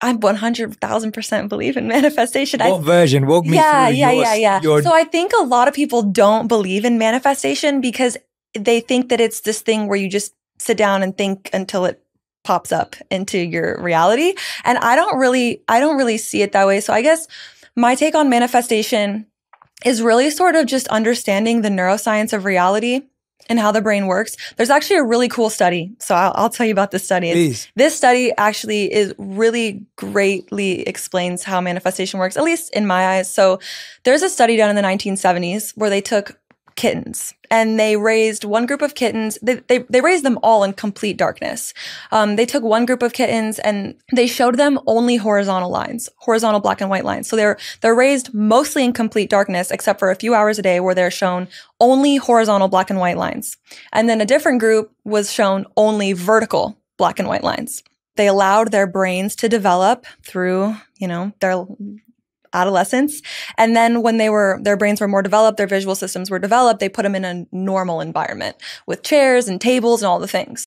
I 100,000% believe in manifestation. Walk me through yours. So I think a lot of people don't believe in manifestation because they think that it's this thing where you just sit down and think until it pops up into your reality. And I don't really see it that way. So I guess my take on manifestation is really sort of just understanding the neuroscience of reality and how the brain works. There's actually a really cool study. So I'll tell you about this study. This study actually is really greatly explains how manifestation works, at least in my eyes. So there's a study done in the 1970s where they took kittens and they raised one group of kittens. They raised them all in complete darkness. They took one group of kittens and they showed them only horizontal lines, horizontal black and white lines. So they're raised mostly in complete darkness, except for a few hours a day where they're shown only horizontal black and white lines. And then a different group was shown only vertical black and white lines. They allowed their brains to develop through, their adolescence. And then when their brains were more developed, their visual systems were developed, they put them in a normal environment with chairs and tables and all the things.